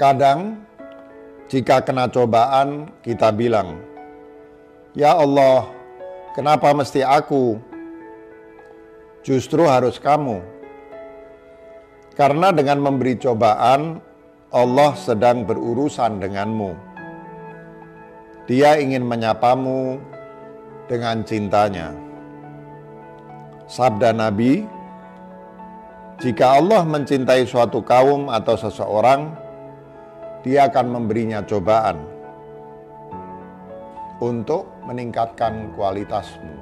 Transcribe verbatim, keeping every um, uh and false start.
Kadang, jika kena cobaan, kita bilang, "Ya Allah, kenapa mesti aku? Justru harus kamu." Karena dengan memberi cobaan, Allah sedang berurusan denganmu. Dia ingin menyapamu dengan cintanya. Sabda Nabi, jika Allah mencintai suatu kaum atau seseorang, Dia akan memberinya cobaan untuk meningkatkan kualitasmu.